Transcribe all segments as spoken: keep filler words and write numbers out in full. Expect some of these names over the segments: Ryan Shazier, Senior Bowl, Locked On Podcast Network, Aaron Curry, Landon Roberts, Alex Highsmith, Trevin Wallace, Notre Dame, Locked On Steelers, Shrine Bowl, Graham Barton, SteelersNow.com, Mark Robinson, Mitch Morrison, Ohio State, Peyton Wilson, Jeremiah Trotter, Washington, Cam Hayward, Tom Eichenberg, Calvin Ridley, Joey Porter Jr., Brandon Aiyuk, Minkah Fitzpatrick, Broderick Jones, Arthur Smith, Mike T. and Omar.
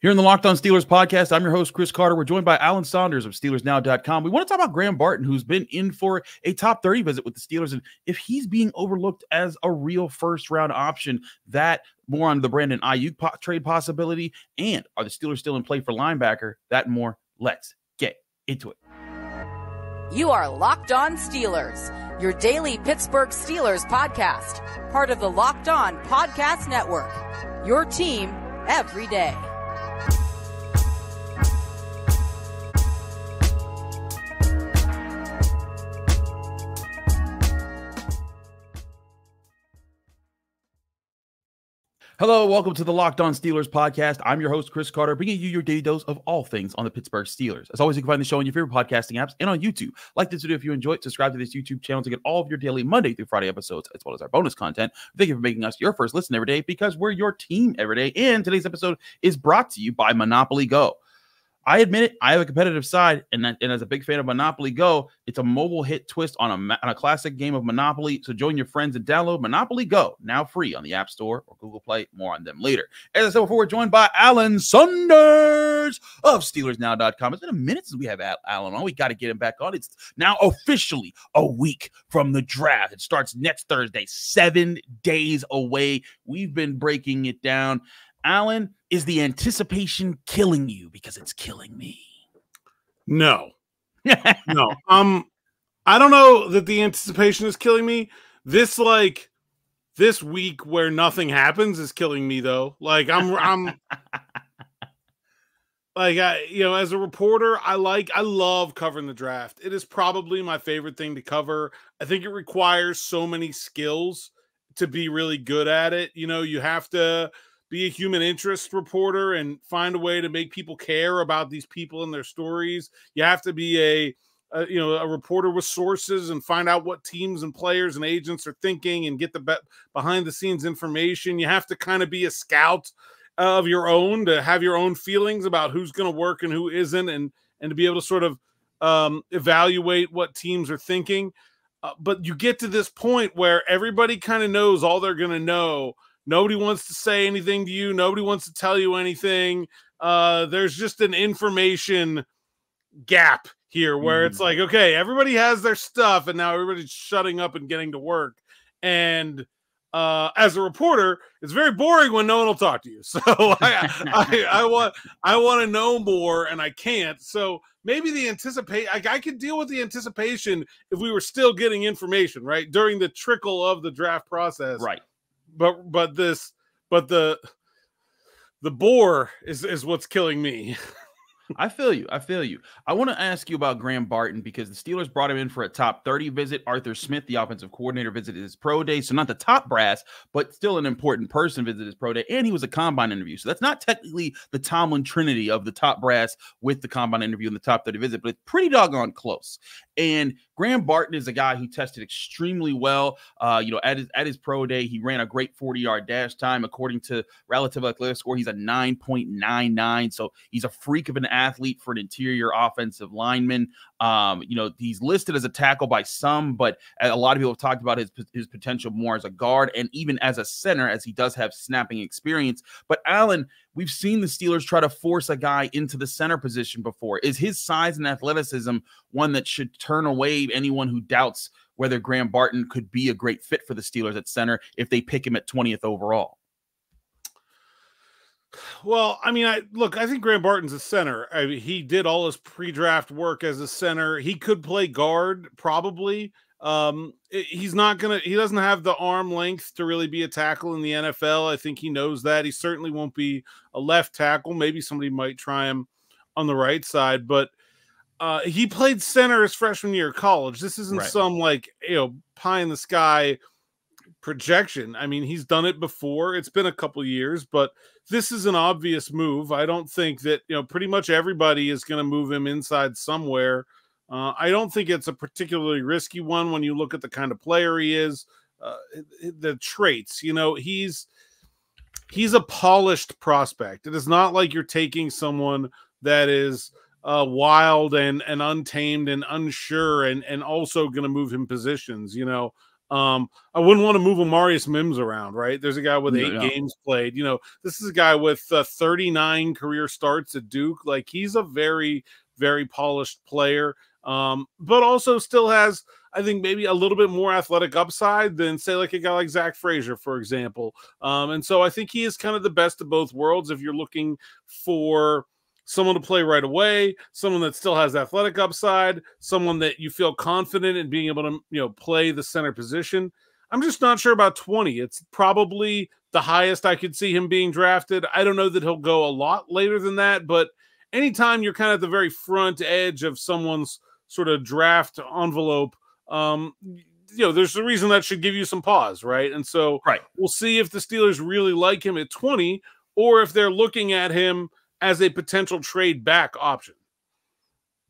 Here in the Locked On Steelers podcast, I'm your host, Chris Carter. We're joined by Alan Saunders of Steelers Now dot com. We want to talk about Graham Barton, who's been in for a top thirty visit with the Steelers, and if he's being overlooked as a real first-round option, that more on the Brandon Aiyuk po- trade possibility, and are the Steelers still in play for linebacker? That and more. Let's get into it. You are Locked On Steelers, your daily Pittsburgh Steelers podcast, part of the Locked On Podcast Network, your team every day. Hello, welcome to the Locked On Steelers podcast. I'm your host, Chris Carter, bringing you your daily dose of all things on the Pittsburgh Steelers. As always, you can find the show on your favorite podcasting apps and on YouTube. Like this video if you enjoyed it. Subscribe to this YouTube channel to get all of your daily Monday through Friday episodes, as well as our bonus content. Thank you for making us your first listen every day, because we're your team every day. And today's episode is brought to you by Monopoly Go. I admit it, I have a competitive side, and, that, and as a big fan of Monopoly Go, it's a mobile hit twist on a, on a classic game of Monopoly. So join your friends and download Monopoly Go, now free on the App Store or Google Play. More on them later. As I said before, we're joined by Alan Saunders of Steelers Now dot com. It's been a minute since we have Alan on. We got to get him back on. It's now officially a week from the draft. It starts next Thursday, seven days away. We've been breaking it down. Alan, is the anticipation killing you? Because it's killing me. No, no. Um, I don't know that the anticipation is killing me. This, like, this week where nothing happens is killing me, though. Like, I'm, I'm, like, I, you know, as a reporter, I like, I love covering the draft. It is probably my favorite thing to cover. I think it requires so many skills to be really good at it. You know, you have to be a human interest reporter and find a way to make people care about these people and their stories. You have to be a, a, you know, a reporter with sources and find out what teams and players and agents are thinking and get the be- behind the scenes information. You have to kind of be a scout of your own to have your own feelings about who's going to work and who isn't, and, and to be able to sort of um, evaluate what teams are thinking. Uh, but you get to this point where everybody kind of knows all they're going to know. Nobody wants to say anything to you. Nobody wants to tell you anything. Uh, there's just an information gap here where mm. it's like, okay, everybody has their stuff, and now everybody's shutting up and getting to work. And uh, as a reporter, it's very boring when no one will talk to you. So I, I, I want I want to know more, and I can't. So maybe the anticipate I, I could deal with the anticipation if we were still getting information, right, during the trickle of the draft process, right? But but this but the the bore is is what's killing me. I feel you. I feel you. I want to ask you about Graham Barton, because the Steelers brought him in for a top thirty visit. Arthur Smith, the offensive coordinator, visited his pro day. So not the top brass, but still an important person visited his pro day. And he was a combine interview. So that's not technically the Tomlin trinity of the top brass with the combine interview and the top thirty visit, but it's pretty doggone close. And Graham Barton is a guy who tested extremely well. Uh, you know, at his, at his pro day, he ran a great forty-yard dash time. According to Relative Athletic Score, he's a nine point nine nine. So he's a freak of an athlete for an interior offensive lineman. Um, you know, he's listed as a tackle by some, but a lot of people have talked about his, his potential more as a guard and even as a center, as he does have snapping experience. But Alan, we've seen the Steelers try to force a guy into the center position before. Is his size and athleticism one that should turn away anyone who doubts whether Graham Barton could be a great fit for the Steelers at center if they pick him at twentieth overall? Well, I mean, I look, I think Graham Barton's a center. I mean, he did all his pre-draft work as a center. He could play guard, probably. Um, he's not going to, he doesn't have the arm length to really be a tackle in the N F L. I think he knows that. He certainly won't be a left tackle. Maybe somebody might try him on the right side, but uh, he played center his freshman year of college. This isn't right. some like, you know, pie in the sky projection. I mean, he's done it before. It's been a couple years, but this is an obvious move. I don't think that, you know, pretty much everybody is going to move him inside somewhere. Uh, I don't think it's a particularly risky one when you look at the kind of player he is, uh, the traits. You know, he's he's a polished prospect. It is not like you're taking someone that is uh, wild and and untamed and unsure, and and also going to move him positions. You know, Um, I wouldn't want to move Amarius Mims around, right? There's a guy with eight no, no. games played. You know, this is a guy with uh, thirty-nine career starts at Duke. Like, he's a very, very polished player, um, but also still has, I think, maybe a little bit more athletic upside than, say, like a guy like Zach Frazier, for example. Um, and so I think he is kind of the best of both worlds if you're looking for someone to play right away, someone that still has athletic upside, someone that you feel confident in being able to, you know, play the center position. I'm just not sure about twenty. It's probably the highest I could see him being drafted. I don't know that he'll go a lot later than that, but anytime you're kind of at the very front edge of someone's sort of draft envelope, um, you know, there's a reason that should give you some pause, right? And so right. we'll see if the Steelers really like him at twenty or if they're looking at him as a potential trade back option.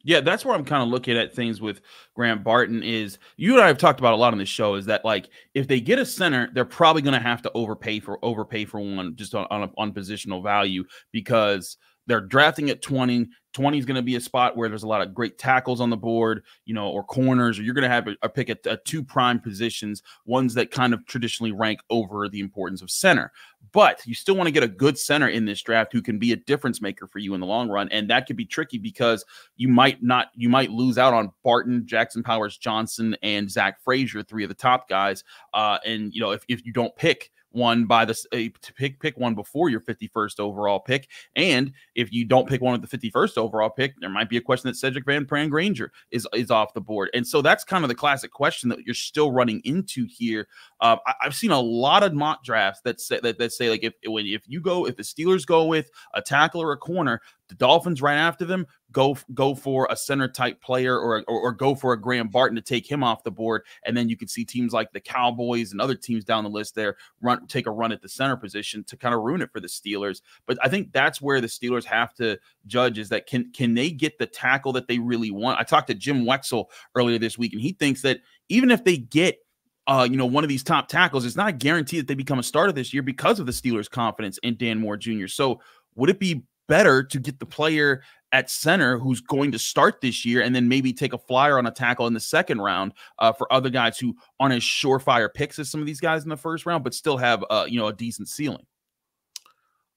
Yeah, that's where I'm kind of looking at things with Graham Barton is, you and I have talked about a lot on this show, is that, like, if they get a center, they're probably going to have to overpay for overpay for one just on, on, a, on positional value, because they're drafting at twenty. twenty is going to be a spot where there's a lot of great tackles on the board, you know, or corners, or you're going to have a, a pick at a two prime positions, ones that kind of traditionally rank over the importance of center. But you still want to get a good center in this draft who can be a difference maker for you in the long run. And that could be tricky because you might not, you might lose out on Barton, Jackson Powers, Johnson, and Zach Frazier, three of the top guys. Uh, and, you know, if, if you don't pick one by the uh, to pick pick one before your fifty-first overall pick, and if you don't pick one with the fifty-first overall pick, there might be a question that Cedric Van Pran Granger is is off the board, and so that's kind of the classic question that you're still running into here. Uh, I, I've seen a lot of mock drafts that say that, that say like if when if you go if the Steelers go with a tackle or a corner, the Dolphins right after them go go for a center type player or, or or go for a Graham Barton to take him off the board, and then you can see teams like the Cowboys and other teams down the list there run take a run at the center position to kind of ruin it for the Steelers. But I think that's where the Steelers have to judge is that can can they get the tackle that they really want. I talked to Jim Wexel earlier this week, and he thinks that even if they get Uh, you know, one of these top tackles, it's not a guarantee that they become a starter this year because of the Steelers' confidence in Dan Moore Junior So would it be better to get the player at center who's going to start this year and then maybe take a flyer on a tackle in the second round uh, for other guys who aren't as surefire picks as some of these guys in the first round, but still have, uh, you know, a decent ceiling?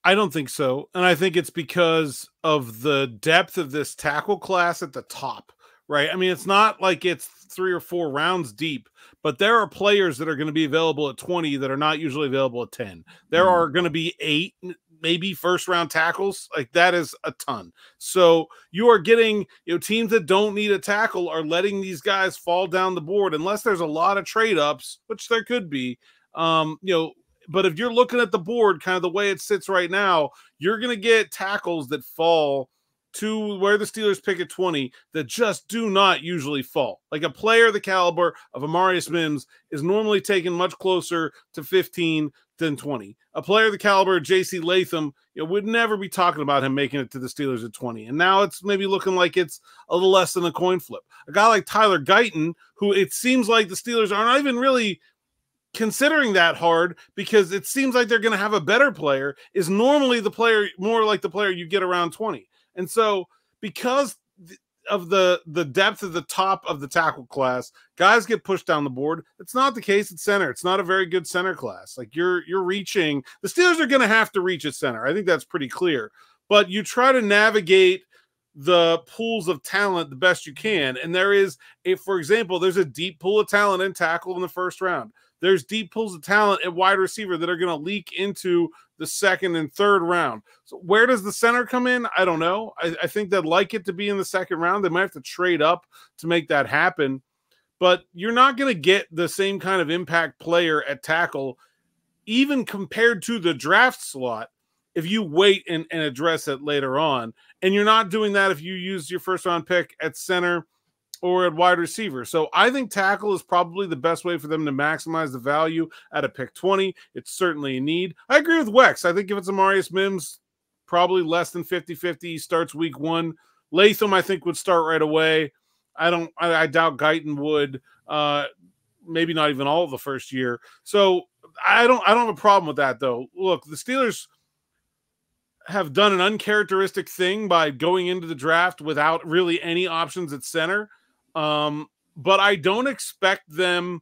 I don't think so. And I think it's because of the depth of this tackle class at the top. Right. I mean, it's not like it's three or four rounds deep, but there are players that are going to be available at twenty that are not usually available at ten. There are going to be eight, maybe first round tackles. Like, that is a ton. So you are getting, you know, teams that don't need a tackle are letting these guys fall down the board unless there's a lot of trade ups, which there could be, um, you know, but if you're looking at the board, kind of the way it sits right now, you're going to get tackles that fall to where the Steelers pick at twenty that just do not usually fall. Like, a player the caliber of Amarius Mims is normally taken much closer to fifteen than twenty. A player the caliber of J C. Latham, you know, would never be talking about him making it to the Steelers at twenty. And now it's maybe looking like it's a little less than a coin flip. A guy like Tyler Guyton, who it seems like the Steelers are not even really considering that hard because it seems like they're going to have a better player, is normally the player, more like the player you get around twenty. And so because of the, the depth of the top of the tackle class, guys get pushed down the board. It's not the case at center. It's not a very good center class. Like, you're, you're reaching, the Steelers are going to have to reach at center. I think that's pretty clear, but you try to navigate the pools of talent the best you can. And there is a, for example, there's a deep pool of talent in tackle in the first round. There's deep pools of talent at wide receiver that are going to leak into the second and third round. So where does the center come in? I don't know. I, I think they'd like it to be in the second round. They might have to trade up to make that happen. But you're not going to get the same kind of impact player at tackle, even compared to the draft slot, if you wait and, and address it later on. And you're not doing that if you use your first round pick at center or at wide receiver. So I think tackle is probably the best way for them to maximize the value at a pick twenty. It's certainly a need. I agree with Wex. I think if it's Amarius Mims, probably less than fifty fifty. He starts week one. Latham, I think, would start right away. I don't. I, I doubt Guyton would. Uh, maybe not even all of the first year. So I don't. I don't have a problem with that, though. Look, the Steelers have done an uncharacteristic thing by going into the draft without really any options at center. Um, but I don't expect them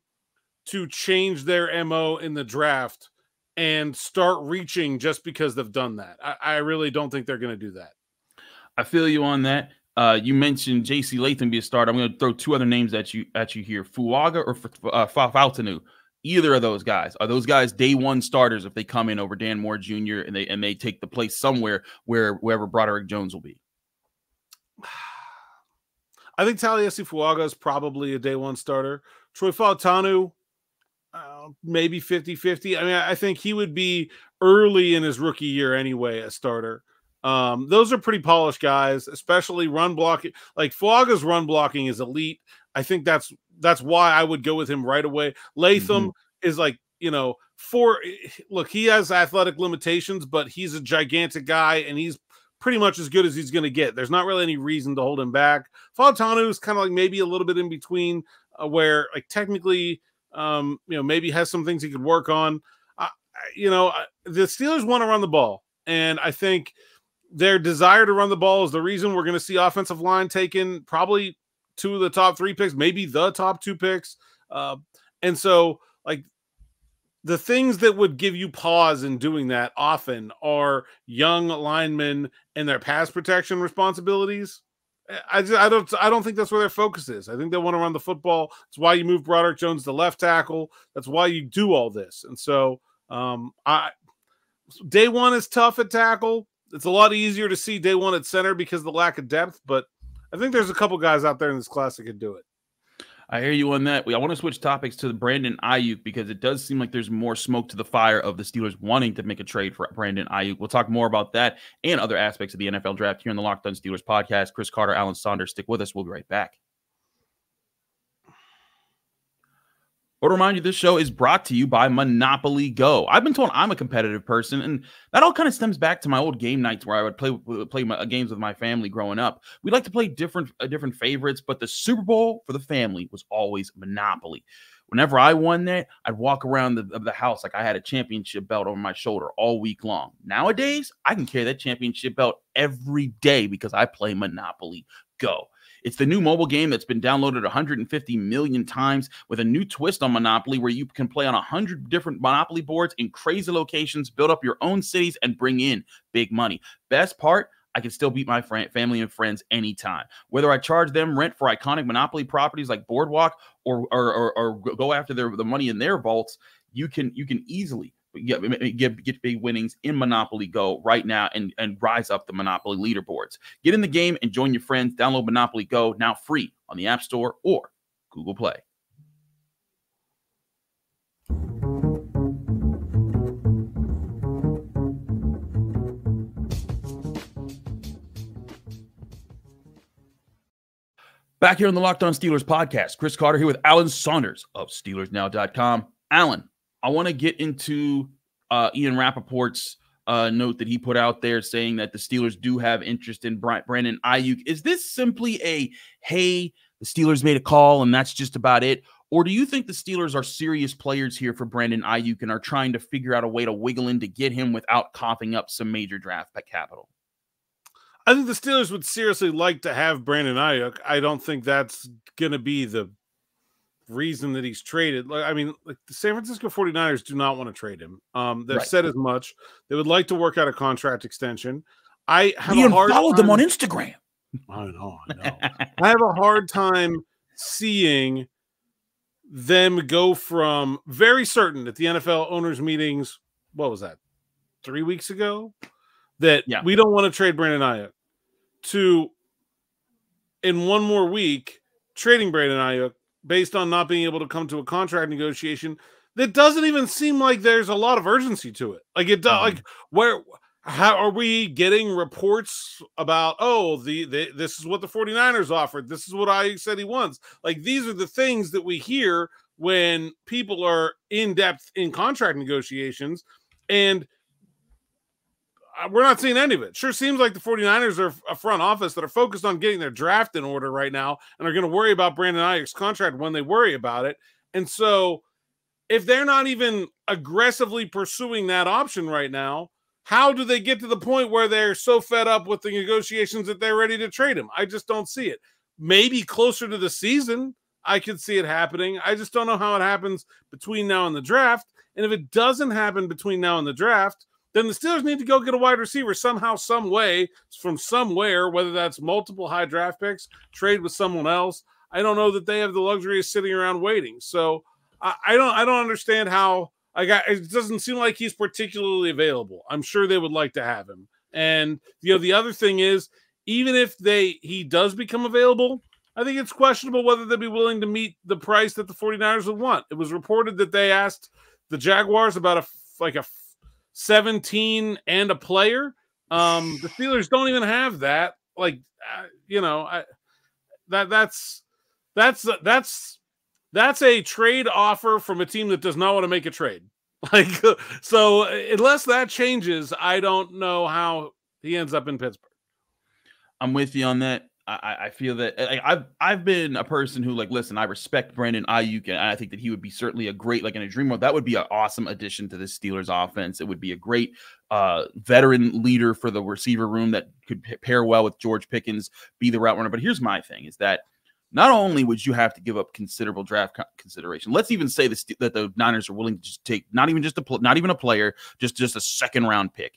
to change their M O in the draft and start reaching just because they've done that. I, I really don't think they're going to do that. I feel you on that. Uh, you mentioned J C. Latham be a starter. I'm going to throw two other names at you at you here: Fuaga or uh, Fautanu. Either of those guys are those guys day one starters if they come in over Dan Moore Junior and they and they take the place somewhere where wherever Broderick Jones will be. I think Taliesi Fuaga is probably a day one starter. Troy Fautanu, uh, maybe fifty fifty. I mean, I think he would be early in his rookie year anyway, a starter. Um, those are pretty polished guys, especially run blocking. Like Fuaga's run blocking is elite. I think that's that's why I would go with him right away. Latham mm-hmm. is like, you know, for look, he has athletic limitations, but he's a gigantic guy and he's pretty much as good as he's going to get. There's not really any reason to hold him back. Fautanu is kind of like maybe a little bit in between uh, where like technically, um, you know, maybe has some things he could work on. I, I, you know, I, the Steelers want to run the ball. And I think their desire to run the ball is the reason we're going to see offensive line taken probably two of the top three picks, maybe the top two picks. Uh, and so like the things that would give you pause in doing that often are young linemen and their pass protection responsibilities. I just, I don't, I don't think that's where their focus is. I think they want to run the football. That's why you move Broderick Jones to left tackle. That's why you do all this. And so um, I, day one is tough at tackle. It's a lot easier to see day one at center because of the lack of depth, but I think there's a couple guys out there in this class that could do it. I hear you on that. I want to switch topics to the Brandon Aiyuk because it does seem like there's more smoke to the fire of the Steelers wanting to make a trade for Brandon Aiyuk. We'll talk more about that and other aspects of the N F L draft here on the Locked On Steelers podcast. Chris Carter, Alan Saunders, stick with us. We'll be right back. I want to remind you, this show is brought to you by Monopoly Go. I've been told I'm a competitive person, and that all kind of stems back to my old game nights where I would play play my, games with my family growing up. We like to play different uh, different favorites, but the Super Bowl for the family was always Monopoly. Whenever I won that, I'd walk around the, the house like I had a championship belt over my shoulder all week long. Nowadays, I can carry that championship belt every day because I play Monopoly Go. It's the new mobile game that's been downloaded one hundred fifty million times with a new twist on Monopoly where you can play on one hundred different Monopoly boards in crazy locations, build up your own cities, and bring in big money. Best part, I can still beat my friend, family and friends anytime. Whether I charge them rent for iconic Monopoly properties like Boardwalk or, or, or, or go after their, the money in their vaults, you can, you can easily Get, get, get big winnings in Monopoly Go right now and, and rise up the Monopoly leaderboards. Get in the game and join your friends. Download Monopoly Go now free on the App Store or Google Play. Back here on the Locked On Steelers podcast, Chris Carter here with Alan Saunders of Steelers Now dot com. Alan, I want to get into uh, Ian Rappaport's uh, note that he put out there saying that the Steelers do have interest in Brandon Aiyuk. Is this simply a, hey, the Steelers made a call and that's just about it? Or do you think the Steelers are serious players here for Brandon Aiyuk and are trying to figure out a way to wiggle in to get him without coughing up some major draft capital? I think the Steelers would seriously like to have Brandon Aiyuk. I don't think that's going to be the reason that he's traded. Like, I mean, like the San Francisco forty-niners do not want to trade him. Um, they've right. said as much. They would like to work out a contract extension. I have we a hard followed time... them on Instagram. I know, I know. I have a hard time seeing them go from very certain at the N F L owners meetings. What was that? Three weeks ago that yeah. we don't want to trade Brandon Aiyuk to in one more week trading Brandon Aiyuk based on not being able to come to a contract negotiation that doesn't even seem like there's a lot of urgency to it. Like it does, um, like where, how are we getting reports about, oh, the, the, this is what the forty-niners offered. This is what Aiyuk said he wants. Like, these are the things that we hear when people are in depth in contract negotiations, and we're not seeing any of it. Sure seems like the forty-niners are a front office that are focused on getting their draft in order right now and are going to worry about Brandon Aiyuk's contract when they worry about it. And so if they're not even aggressively pursuing that option right now, how do they get to the point where they're so fed up with the negotiations that they're ready to trade him? I just don't see it. Maybe closer to the season, I could see it happening. I just don't know how it happens between now and the draft. And if it doesn't happen between now and the draft, then the Steelers need to go get a wide receiver somehow, some way, from somewhere, whether that's multiple high draft picks, trade with someone else. I don't know that they have the luxury of sitting around waiting. So I, I don't I don't understand how I got, it doesn't seem like he's particularly available. I'm sure they would like to have him. And you know, the other thing is, even if they he does become available, I think it's questionable whether they'd be willing to meet the price that the 49ers would want. It was reported that they asked the Jaguars about a like a seventeen and a player. Um, the Steelers don't even have that. Like, uh, you know, I, that that's that's that's that's a trade offer from a team that does not want to make a trade. Like, so unless that changes, I don't know how he ends up in Pittsburgh. I'm with you on that. I, I feel that like, I've I've been a person who, like, listen, I respect Brandon Aiyuk, and I think that he would be certainly a great, like, in a dream world, that would be an awesome addition to the Steelers offense. It would be a great uh, veteran leader for the receiver room that could pair well with George Pickens, be the route runner. But here's my thing is that not only would you have to give up considerable draft consideration, let's even say the, that the Niners are willing to just take not even just a not even a player, just just a second round pick.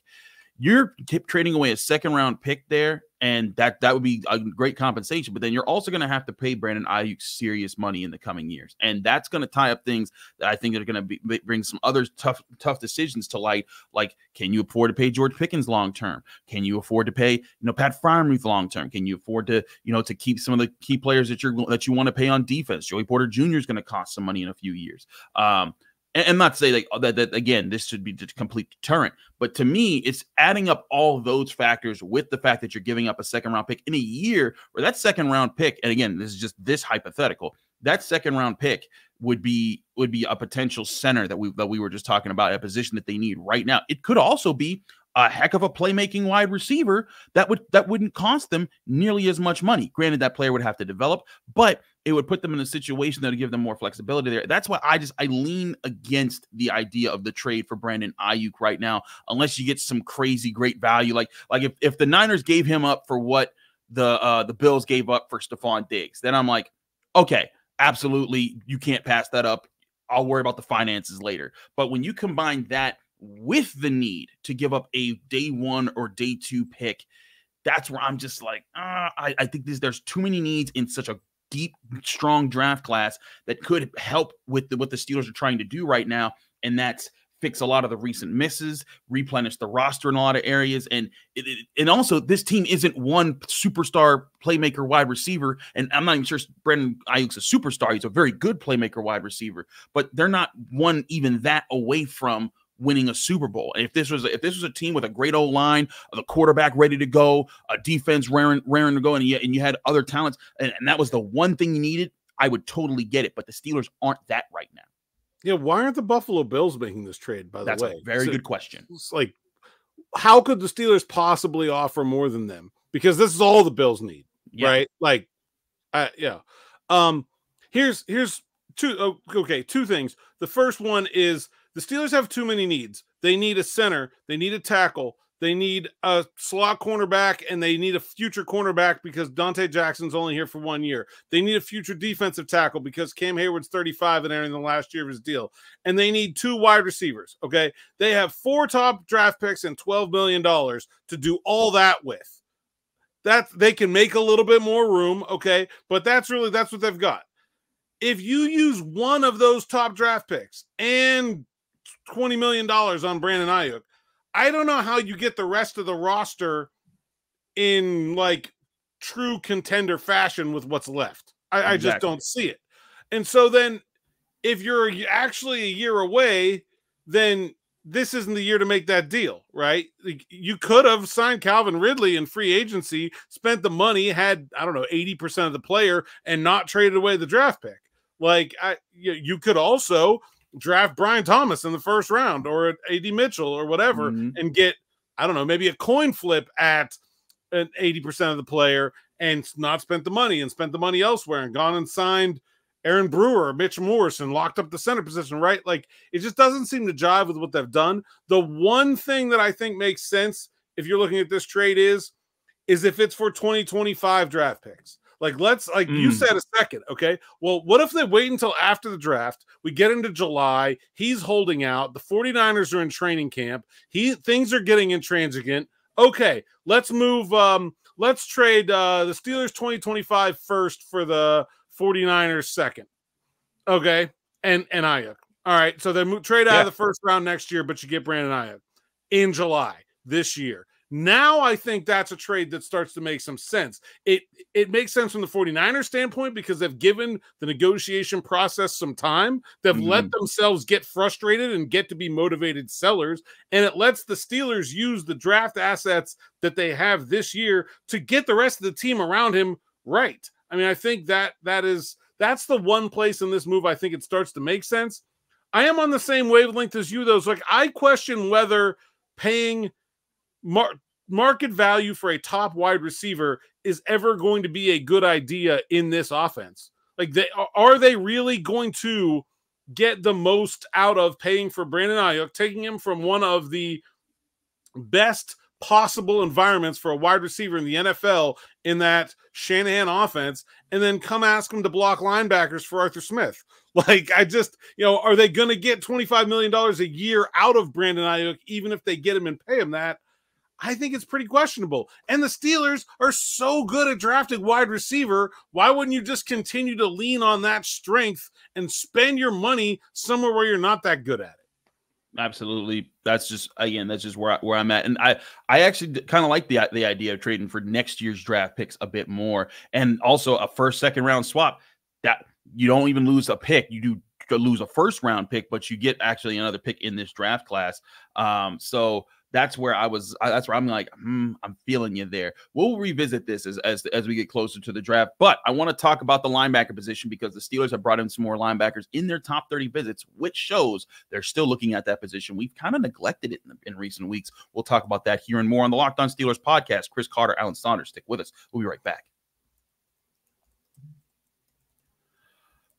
You're trading away a second round pick there, and that that would be a great compensation. But then you're also going to have to pay Brandon Aiyuk serious money in the coming years, and that's going to tie up things that I think are going to bring some other tough tough decisions to light. Like, can you afford to pay George Pickens long term? Can you afford to pay you know Pat Fryermuth long term? Can you afford to you know to keep some of the key players that you're that you want to pay on defense? Joey Porter Junior is going to cost some money in a few years. Um, And not to say like that, that again, this should be a complete deterrent. But to me, it's adding up all those factors with the fact that you're giving up a second round pick in a year where that second round pick, and again, this is just this hypothetical, that second round pick would be would be a potential center that we that we were just talking about, a position that they need right now. It could also be a heck of a playmaking wide receiver that would that wouldn't cost them nearly as much money. Granted, that player would have to develop, but it would put them in a situation that would give them more flexibility there. That's why I just I lean against the idea of the trade for Brandon Aiyuk right now, unless you get some crazy great value. Like like if, if the Niners gave him up for what the uh, the Bills gave up for Stephon Diggs, then I'm like, okay, absolutely, you can't pass that up. I'll worry about the finances later. But when you combine that with the need to give up a day one or day two pick, that's where I'm just like, ah, I, I think this, there's too many needs in such a deep, strong draft class that could help with the, what the Steelers are trying to do right now, and that's fix a lot of the recent misses, replenish the roster in a lot of areas, and it, it, and also this team isn't one superstar playmaker wide receiver, and I'm not even sure Brandon Ayuk's a superstar. He's a very good playmaker wide receiver, but they're not one even that away from winning a Super Bowl. And if this was if this was a team with a great old line, the quarterback ready to go, a defense raring, raring to go, and you, and you had other talents, and, and that was the one thing you needed, I would totally get it. But the Steelers aren't that right now. Yeah, why aren't the Buffalo Bills making this trade, by the That's way? That's a very so, good question. It's like, how could the Steelers possibly offer more than them? Because this is all the Bills need, yeah. right? Like, uh, yeah. Um, here's, here's two, oh, okay, two things. The first one is, the Steelers have too many needs. They need a center. They need a tackle. They need a slot cornerback, and they need a future cornerback because Dante Jackson's only here for one year. They need a future defensive tackle because Cam Hayward's thirty-five and entering the last year of his deal. And they need two wide receivers, okay? They have four top draft picks and twelve million dollars to do all that with. That, they can make a little bit more room, okay? But that's really, that's what they've got. If you use one of those top draft picks and twenty million dollars on Brandon Aiyuk, I don't know how you get the rest of the roster in like true contender fashion with what's left. I, exactly. I just don't see it. And so then if you're actually a year away, then this isn't the year to make that deal, right? Like, you could have signed Calvin Ridley in free agency, spent the money, had, I don't know, eighty percent of the player and not traded away the draft pick. Like I, you could also draft Brian Thomas in the first round or A D Mitchell or whatever, mm-hmm. and get, I don't know, maybe a coin flip at an eighty percent of the player and not spent the money and spent the money elsewhere and gone and signed Aaron Brewer, Mitch Morrison, locked up the center position, right? Like, it just doesn't seem to jive with what they've done. The one thing that I think makes sense if you're looking at this trade is, is if it's for twenty twenty-five draft picks. Like, let's, like mm. you said a second, okay? Well, what if they wait until after the draft? We get into July. He's holding out. The 49ers are in training camp. He Things are getting intransigent. Okay, let's move. Um, let's trade uh, the Steelers twenty twenty-five first for the 49ers second. Okay, and, and Aiyuk. All right, so they move, trade out yeah. of the first round next year, but you get Brandon Aiyuk in July this year. Now I think that's a trade that starts to make some sense. It it makes sense from the 49ers standpoint because they've given the negotiation process some time. They've mm-hmm. let themselves get frustrated and get to be motivated sellers, and it lets the Steelers use the draft assets that they have this year to get the rest of the team around him right. I mean, I think that that is that's the one place in this move I think it starts to make sense. I am on the same wavelength as you, though. So, like, I question whether paying – Mar- market value for a top wide receiver is ever going to be a good idea in this offense. Like, they are they really going to get the most out of paying for Brandon Aiyuk, taking him from one of the best possible environments for a wide receiver in the N F L in that Shanahan offense, and then come ask him to block linebackers for Arthur Smith? Like, I just, you know, are they going to get twenty-five million dollars a year out of Brandon Aiyuk, even if they get him and pay him that? I think it's pretty questionable. And the Steelers are so good at drafting wide receiver. Why wouldn't you just continue to lean on that strength and spend your money somewhere where you're not that good at it? Absolutely. That's just, again, that's just where, I, where I'm at. And I, I actually kind of like the, the idea of trading for next year's draft picks a bit more. And also a first, second round swap that you don't even lose a pick. You do lose a first round pick, but you get actually another pick in this draft class. Um, so That's where I was. That's where I'm like, hmm, I'm feeling you there. We'll revisit this as, as as we get closer to the draft. But I want to talk about the linebacker position because the Steelers have brought in some more linebackers in their top thirty visits, which shows they're still looking at that position. We've kind of neglected it in, in recent weeks. We'll talk about that here and more on the Locked On Steelers podcast. Chris Carter, Alan Saunders, stick with us. We'll be right back.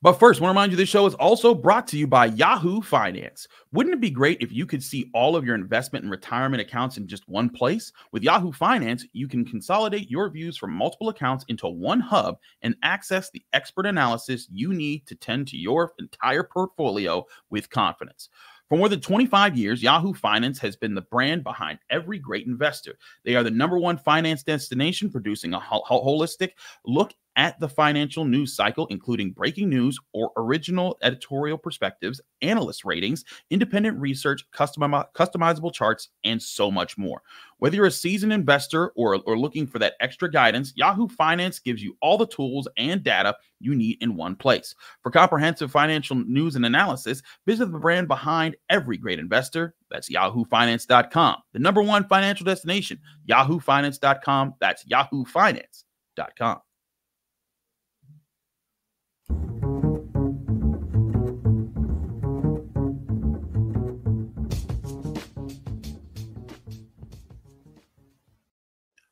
But first, I want to remind you this show is also brought to you by Yahoo Finance. Wouldn't it be great if you could see all of your investment and retirement accounts in just one place? With Yahoo Finance, you can consolidate your views from multiple accounts into one hub and access the expert analysis you need to tend to your entire portfolio with confidence. For more than twenty-five years, Yahoo Finance has been the brand behind every great investor. They are the number one finance destination, producing a ho- holistic look at the financial news cycle, including breaking news or original editorial perspectives, analyst ratings, independent research, custom- customizable charts, and so much more. Whether you're a seasoned investor or, or looking for that extra guidance, Yahoo Finance gives you all the tools and data you need in one place. For comprehensive financial news and analysis, visit the brand behind every great investor. That's yahoo finance dot com. The number one financial destination, yahoo finance dot com. That's yahoo finance dot com.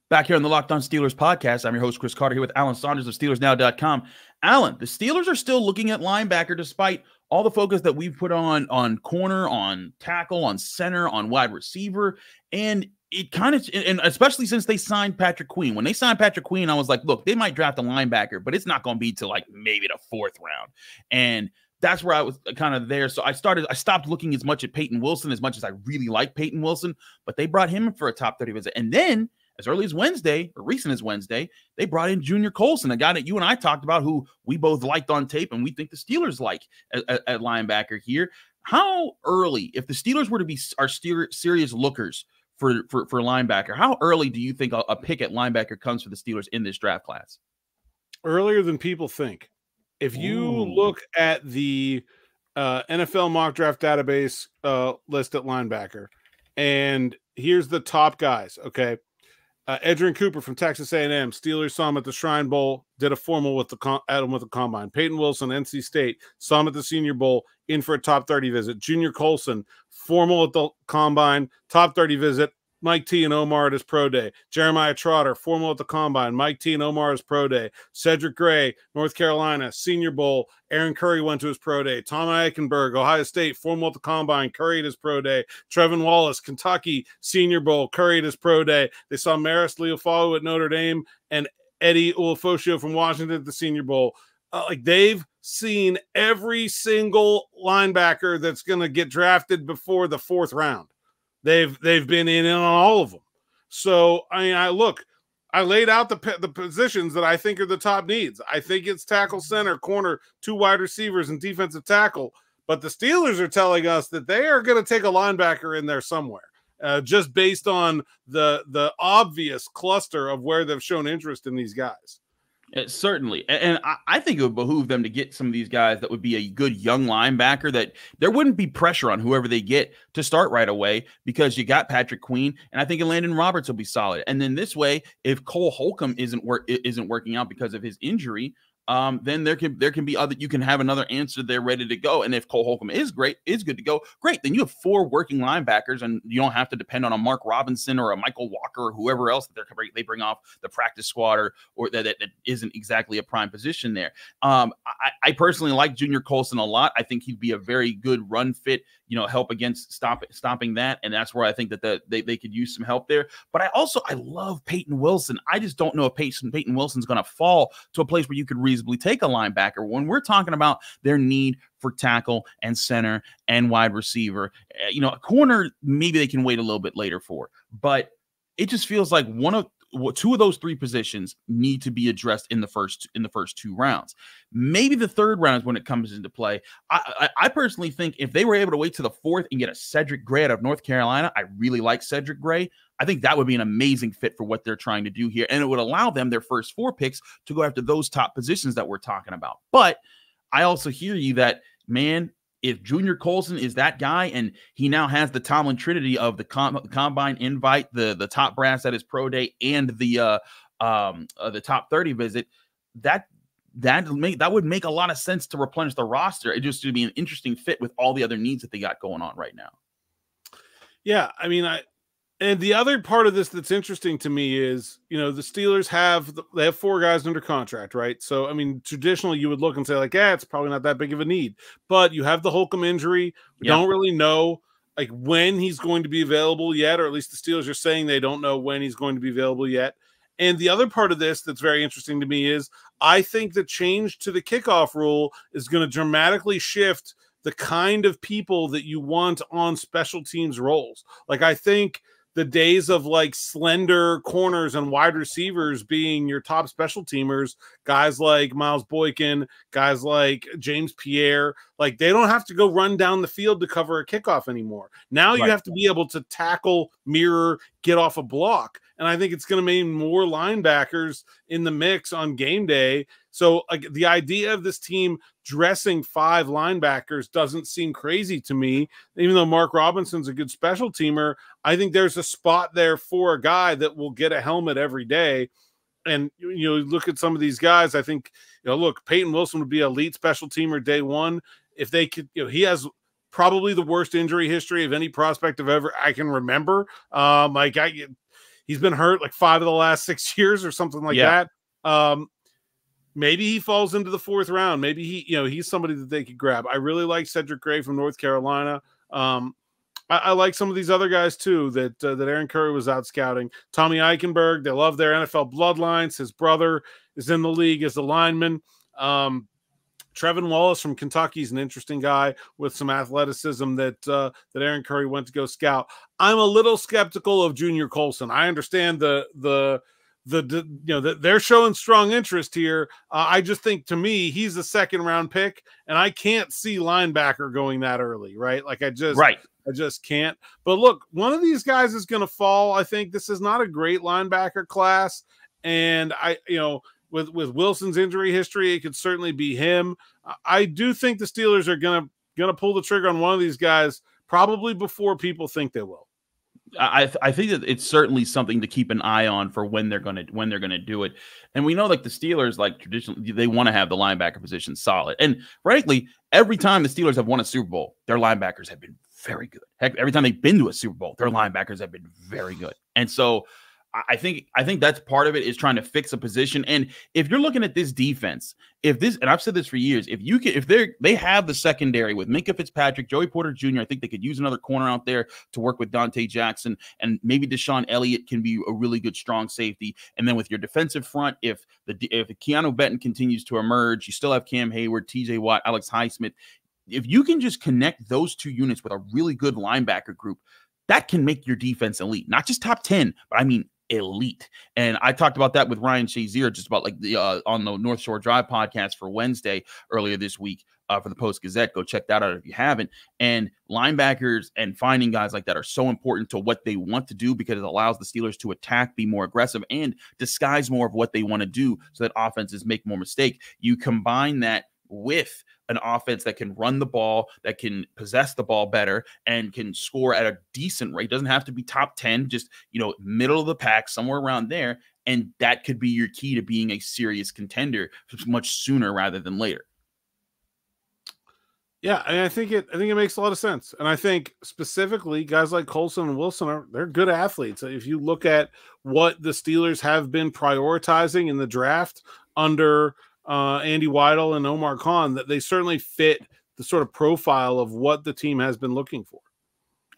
Back here on the Locked On Steelers podcast, I'm your host, Chris Carter, here with Alan Saunders of Steelers Now dot com. Alan, the Steelers are still looking at linebacker despite all the focus that we've put on on corner, on tackle, on center, on wide receiver. And it kind of, and especially since they signed Patrick Queen. When they signed Patrick Queen, I was like, look, they might draft a linebacker, but it's not going to be till like maybe the fourth round. And that's where I was kind of there. So I started, I stopped looking as much at Peyton Wilson, as much as I really like Peyton Wilson, but they brought him in for a top thirty visit. And then as early as Wednesday, or recent as Wednesday, they brought in Junior Colson, a guy that you and I talked about who we both liked on tape and we think the Steelers like at linebacker here. How early, if the Steelers were to be our serious lookers for, for, for linebacker, how early do you think a, a pick at linebacker comes for the Steelers in this draft class? Earlier than people think. If you Ooh. look at the uh, N F L mock draft database uh, list at linebacker, and here's the top guys, okay? Uh, Edgerrin Cooper from Texas A and M. Steelers saw him at the Shrine Bowl, did a formal with the com- at him with the Combine. Peyton Wilson, N C State, saw him at the Senior Bowl, in for a top thirty visit. Junior Colson, formal at the Combine, top thirty visit. Mike T. and Omar at his pro day. Jeremiah Trotter, formal at the Combine. Mike T. and Omar at his pro day. Cedric Gray, North Carolina, Senior Bowl. Aaron Curry went to his pro day. Tom Eichenberg, Ohio State, formal at the Combine. Curry at his pro day. Trevin Wallace, Kentucky, Senior Bowl. Curry at his pro day. They saw Amarius Mims at Notre Dame and Eddie Olafosio from Washington at the Senior Bowl. Uh, like they've seen every single linebacker that's going to get drafted before the fourth round. They've they've been in on all of them. So I mean, I look, I laid out the the positions that I think are the top needs. I think it's tackle, center, corner, two wide receivers, and defensive tackle. But the Steelers are telling us that they are going to take a linebacker in there somewhere, uh, just based on the the obvious cluster of where they've shown interest in these guys. It, certainly. And, and I, I think it would behoove them to get some of these guys that would be a good young linebacker that there wouldn't be pressure on whoever they get to start right away, because you got Patrick Queen, and I think Landon Roberts will be solid. And then this way, if Cole Holcomb isn't work isn't working out because of his injury, um, then there can there can be other, you can have another answer there ready to go. And if Cole Holcomb is great, is good to go, great, then you have four working linebackers, and you don't have to depend on a Mark Robinson or a Michael Walker or whoever else that they bring off the practice squad, or, or that, that, that isn't exactly a prime position there. Um, I, I personally like Junior Colson a lot. I think he'd be a very good run fit, you know, help against stop, stopping that. And that's where I think that the, they, they could use some help there. But I also, I love Peyton Wilson. I just don't know if Peyton, Peyton Wilson's going to fall to a place where you could reasonably take a linebacker when we're talking about their need for tackle and center and wide receiver. You know, a corner, maybe they can wait a little bit later for, but it just feels like one of two of those three positions need to be addressed in the first in the first two rounds. Maybe the third round is when it comes into play. I, I, I personally think if they were able to wait to the fourth and get a Cedric Gray out of North Carolina, I really like Cedric Gray. I think that would be an amazing fit for what they're trying to do here. And it would allow them their first four picks to go after those top positions that we're talking about. But I also hear you that, man, if Junior Colson is that guy, and he now has the Tomlin Trinity of the com combine invite, the, the top brass at his pro day, and the, uh, um, uh, the top thirty visit, that, that, make, that would make a lot of sense to replenish the roster. It just would be an interesting fit with all the other needs that they got going on right now. Yeah, I mean, I, And the other part of this that's interesting to me is, you know, the Steelers have they have four guys under contract, right? So, I mean, traditionally you would look and say, like, yeah, it's probably not that big of a need. But you have the Holcomb injury. We yeah. don't really know, like, when he's going to be available yet, or at least the Steelers are saying they don't know when he's going to be available yet. And the other part of this that's very interesting to me is I think the change to the kickoff rule is going to dramatically shift the kind of people that you want on special teams roles. Like, I think – the days of like slender corners and wide receivers being your top special teamers, guys like Miles Boykin, guys like James Pierre, like they don't have to go run down the field to cover a kickoff anymore. Now you right. have to be able to tackle, mirror, get off a block. And I think it's going to mean more linebackers in the mix on game day. So uh, the idea of this team dressing five linebackers doesn't seem crazy to me. Even though Mark Robinson's a good special teamer, I think there's a spot there for a guy that will get a helmet every day. And, you know, look at some of these guys. I think, you know, look, Peyton Wilson would be a lead special teamer day one. If they could, you know, he has probably the worst injury history of any prospect of ever I can remember. Um, like I, he's been hurt like five of the last six years or something like yeah. that. Um, Maybe he falls into the fourth round. Maybe he, you know, he's somebody that they could grab. I really like Cedric Gray from North Carolina. Um, I, I like some of these other guys too that uh, that Aaron Curry was out scouting. Tommy Eichenberg, they love their N F L bloodlines. His brother is in the league as a lineman. Um, Trevin Wallace from Kentucky is an interesting guy with some athleticism that uh, that Aaron Curry went to go scout. I'm a little skeptical of Junior Colson. I understand the the. The, the you know the, they're showing strong interest here. Uh, I just think to me he's a second round pick, and I can't see linebacker going that early, right? Like I just right. I just can't. But look, one of these guys is going to fall. I think this is not a great linebacker class, and I you know with with Wilson's injury history, it could certainly be him. I do think the Steelers are going to going to pull the trigger on one of these guys probably before people think they will. I, I think that it's certainly something to keep an eye on for when they're going to when they're going to do it. And we know, like, the Steelers, like, traditionally they want to have the linebacker position solid. And frankly, every time the Steelers have won a Super Bowl, their linebackers have been very good. Heck, every time they've been to a Super Bowl, their linebackers have been very good. And so I think I think that's part of it, is trying to fix a position. And if you're looking at this defense, if this, and I've said this for years, if you can, if they they have the secondary with Minkah Fitzpatrick, Joey Porter Junior, I think they could use another corner out there to work with Dante Jackson, and maybe Deshaun Elliott can be a really good strong safety. And then with your defensive front, if the if Keanu Benton continues to emerge, you still have Cam Hayward, T J Watt, Alex Highsmith. If you can just connect those two units with a really good linebacker group, that can make your defense elite, not just top ten, but I mean elite. And I talked about that with Ryan Shazier just about like the uh, on the North Shore Drive podcast for Wednesday earlier this week uh, for the Post-Gazette. Go check that out if you haven't. And linebackers and finding guys like that are so important to what they want to do, because it allows the Steelers to attack, be more aggressive, and disguise more of what they want to do so that offenses make more mistake. You combine that with an offense that can run the ball, that can possess the ball better, and can score at a decent rate. Doesn't have to be top ten, just, you know, middle of the pack, somewhere around there. And that could be your key to being a serious contender much sooner rather than later. Yeah, and I think it I think it makes a lot of sense. And I think specifically guys like Colson and Wilson are they're good athletes. If you look at what the Steelers have been prioritizing in the draft under Uh, Andy Weidel and Omar Khan, that they certainly fit the sort of profile of what the team has been looking for.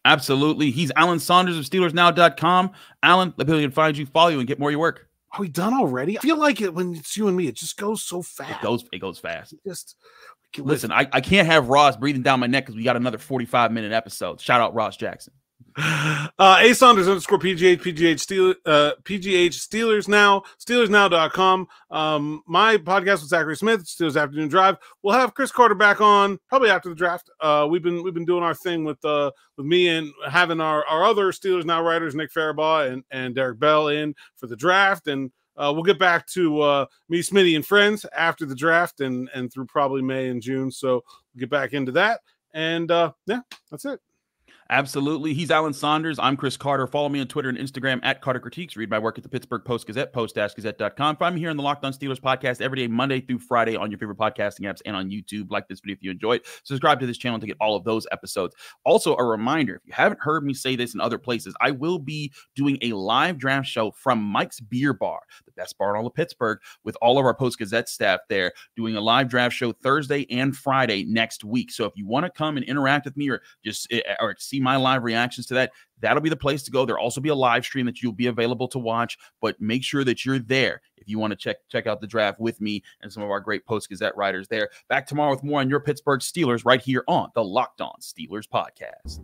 Absolutely. He's Alan Saunders of Steelers Now dot com. Alan, let people can find you, follow you, and get more of your work. Are we done already? I feel like it when it's you and me, it just goes so fast. It goes, it goes fast. It just listen, I, I can't have Ross breathing down my neck because we got another forty-five minute episode. Shout out Ross Jackson. Uh, A Saunders underscore P G H, P G H, Steel, uh, P G H Steelers Now, Steelers Now dot com. Um, my podcast with Zachary Smith, Steelers Afternoon Drive. We'll have Chris Carter back on probably after the draft. Uh, we've been we've been doing our thing with uh with me and having our, our other Steelers Now writers, Nick Faribault and and Derek Bell, in for the draft, and uh, we'll get back to uh, me, Smitty, and friends after the draft and and through probably May and June. So we'll get back into that, and uh, yeah, that's it. Absolutely. He's Alan Saunders. I'm Chris Carter. Follow me on Twitter and Instagram at Carter Critiques. Read my work at the Pittsburgh Post-Gazette, post dash gazette dot com. Find me here on the Locked On Steelers podcast every day, Monday through Friday, on your favorite podcasting apps and on YouTube. Like this video if you enjoyed. Subscribe to this channel to get all of those episodes. Also, a reminder, if you haven't heard me say this in other places, I will be doing a live draft show from Mike's Beer Bar, the best bar in all of Pittsburgh, with all of our Post-Gazette staff there, doing a live draft show Thursday and Friday next week. So if you want to come and interact with me or just or see my live reactions to that, that'll be the place to go. There'll also be a live stream that you'll be available to watch, but make sure that you're there if you want to check check out the draft with me and some of our great Post-Gazette writers there. Back tomorrow with more on your Pittsburgh Steelers right here on the Locked On Steelers podcast.